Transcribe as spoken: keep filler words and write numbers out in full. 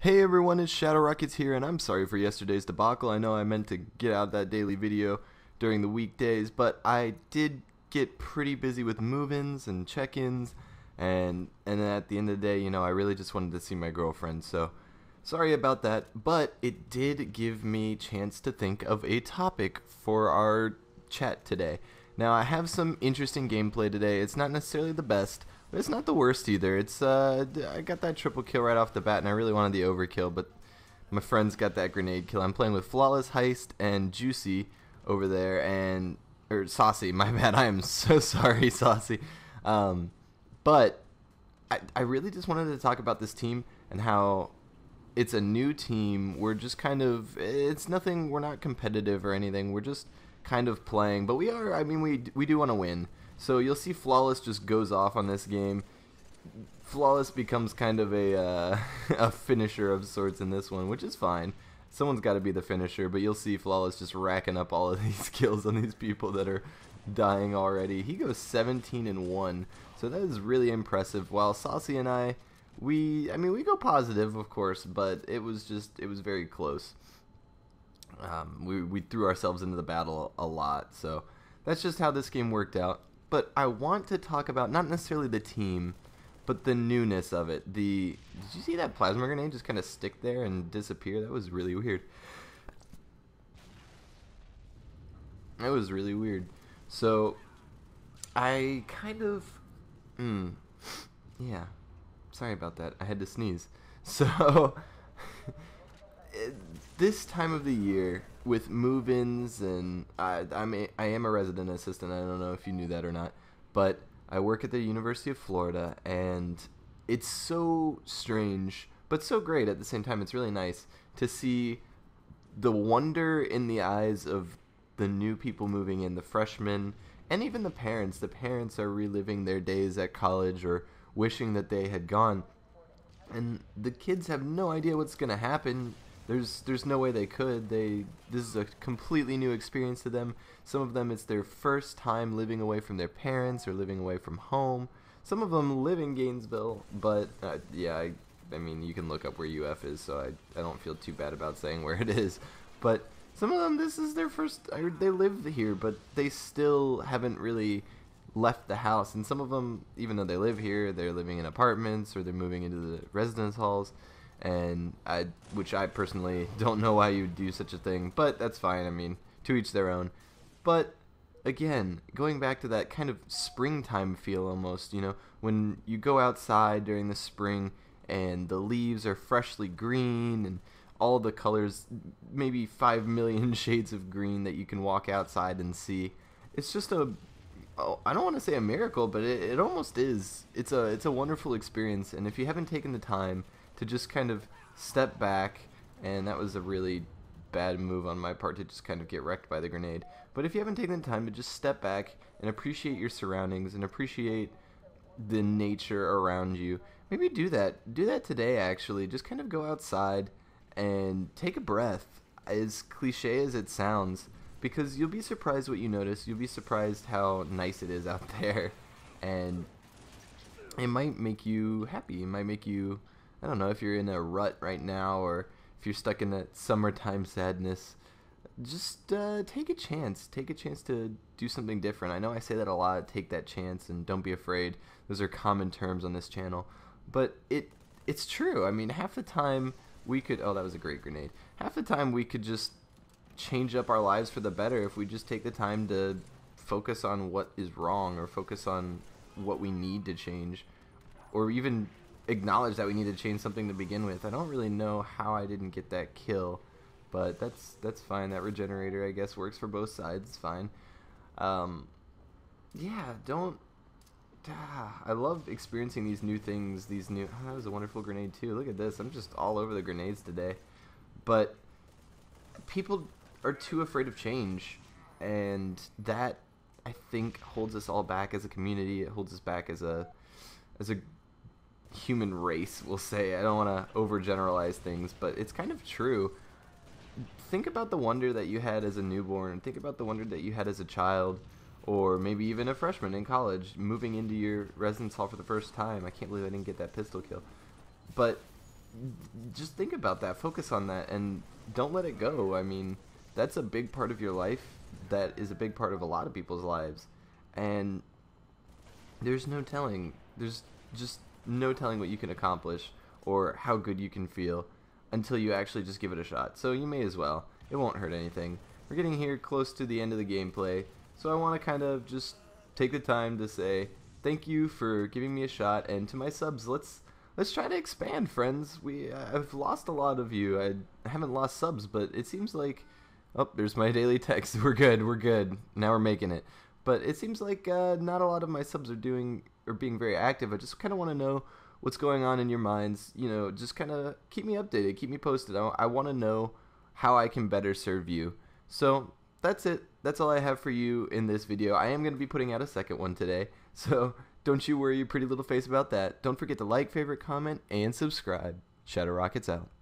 Hey everyone, it's Shadow Rockets here, and I'm sorry for yesterday's debacle. I know I meant to get out that daily video during the weekdays, but I did get pretty busy with move-ins and check-ins, and and at the end of the day, you know, I really just wanted to see my girlfriend, so sorry about that. But it did give me a chance to think of a topic for our chat today. Now, I have some interesting gameplay today. It's not necessarily the best, but it's not the worst either. It's uh, I got that triple kill right off the bat, and I really wanted the overkill, but my friend's got that grenade kill. I'm playing with Flawless Heist and Juicy over there, and or Saucy. My bad. I am so sorry, Saucy. Um, but I I really just wanted to talk about this team and how it's a new team. We're just kind of it's nothing. We're not competitive or anything. We're just kind of playing, but we are. I mean, we we do want to win. So you'll see Flawless just goes off on this game. Flawless becomes kind of a, uh, a finisher of sorts in this one, which is fine. Someone's got to be the finisher, but you'll see Flawless just racking up all of these kills on these people that are dying already. He goes seventeen and one, so that is really impressive. While Saucy and I, we, I mean, we go positive, of course, but it was just, it was very close. Um, we, we threw ourselves into the battle a lot, so that's just how this game worked out. But I want to talk about not necessarily the team, but the newness of it. The did you see that plasma grenade just kind of stick there and disappear? That was really weird. That was really weird. So I kind of, mm, yeah. Sorry about that. I had to sneeze. So this time of the year, with move-ins, and I, I'm a, I am a resident assistant. I don't know if you knew that or not, but I work at the University of Florida, and it's so strange, but so great at the same time. It's really nice to see the wonder in the eyes of the new people moving in, the freshmen, and even the parents. The parents are reliving their days at college or wishing that they had gone, and the kids have no idea what's going to happen. There's there's no way they could. They this is a completely new experience to them. Some of them, it's their first time living away from their parents or living away from home. Some of them live in Gainesville, but uh, yeah, I, I mean, you can look up where U F is, so I, I don't feel too bad about saying where it is. But some of them, this is their first, they live here, but they still haven't really left the house. And some of them, even though they live here, they're living in apartments or they're moving into the residence halls. And I, which I personally don't know why you would do such a thing, but that's fine. I mean, to each their own. But again, going back to that kind of springtime feel almost, you know, when you go outside during the spring and the leaves are freshly green and all the colors, maybe five million shades of green that you can walk outside and see. It's just a, oh, I don't want to say a miracle, but it, it almost is. It's a, it's a wonderful experience, and if you haven't taken the time to just kind of step back, and that was a really bad move on my part to just kind of get wrecked by the grenade. But if you haven't taken the time to just step back and appreciate your surroundings and appreciate the nature around you, maybe do that. Do that today, actually. Just kind of go outside and take a breath, as cliche as it sounds, because you'll be surprised what you notice. You'll be surprised how nice it is out there, and it might make you happy. It might make you, I don't know, if you're in a rut right now or if you're stuck in that summertime sadness, just uh, take a chance. Take a chance to do something different. I know I say that a lot, take that chance and don't be afraid. Those are common terms on this channel. But it it's true. I mean, half the time we could, oh, that was a great grenade. Half the time we could just change up our lives for the better if we just take the time to focus on what is wrong or focus on what we need to change, or even acknowledge that we need to change something to begin with. I don't really know how I didn't get that kill, but that's that's fine. That regenerator, I guess, works for both sides. It's fine. Um, yeah, don't... Ah, I love experiencing these new things, these new... Oh, that was a wonderful grenade, too. Look at this. I'm just all over the grenades today. But people are too afraid of change, and that, I think, holds us all back as a community. It holds us back as a... as a human race, we'll say. I don't want to overgeneralize things, but it's kind of true. Think about the wonder that you had as a newborn. Think about the wonder that you had as a child, or maybe even a freshman in college moving into your residence hall for the first time. I can't believe I didn't get that pistol kill. But just think about that, focus on that, and don't let it go. I mean, that's a big part of your life. That is a big part of a lot of people's lives. And there's no telling. There's just no telling what you can accomplish or how good you can feel until you actually just give it a shot. So you may as well. It won't hurt anything. We're getting here close to the end of the gameplay, so I want to kind of just take the time to say thank you for giving me a shot, and to my subs, let's let's try to expand, friends. We uh, I've lost a lot of you. I haven't lost subs, but it seems like, oh, there's my daily text. We're good. We're good. Now we're making it. But it seems like uh, not a lot of my subs are doing or being very active. I just kind of want to know what's going on in your minds. You know, just kind of keep me updated, keep me posted. I, I want to know how I can better serve you. So that's it. That's all I have for you in this video. I am going to be putting out a second one today, so don't you worry your pretty little face about that. Don't forget to like, favorite, comment, and subscribe. Shadow Rockets out.